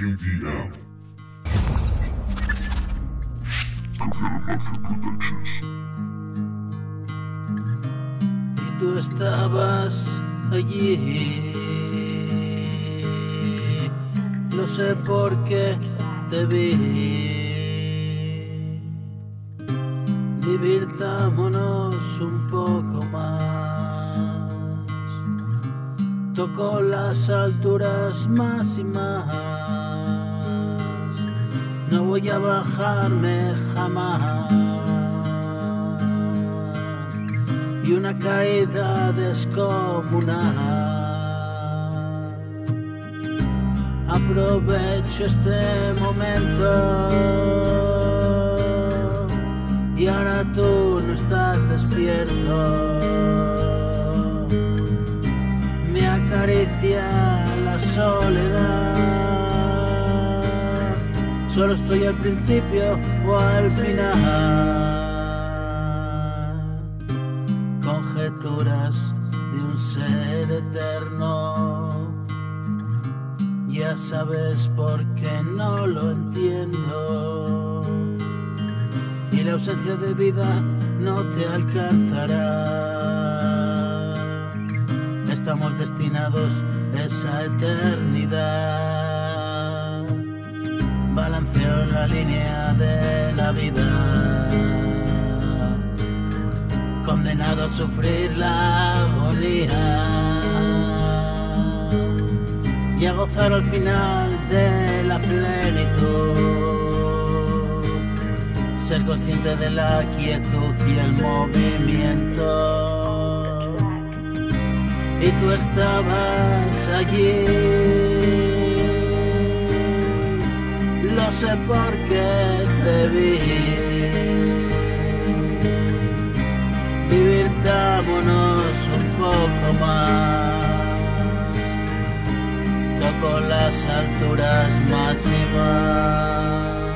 QDM. Preventive Mafia Productions. Y tú estabas allí. No sé por qué te vi. Divirtámonos un poco más. Tocó las alturas más y más. No voy a bajarme jamás. Y una caída descomunal. Aprovecho este momento y ahora tú no estás despierto. Me acaricia la soledad. Solo estoy al principio o al final. Conjeturas de un ser eterno. Ya sabes por qué no lo entiendo. Y la ausencia de vida no te alcanzará. Estamos destinados a esa eternidad. Balanceo la línea de la vida. Condenado a sufrir la agonía. Y a gozar al final de la plenitud. Ser consciente de la quietud y el movimiento. Y tú estabas allí. Lo sé porque te vi. Divirtámonos un poco más. Con las alturas máximas.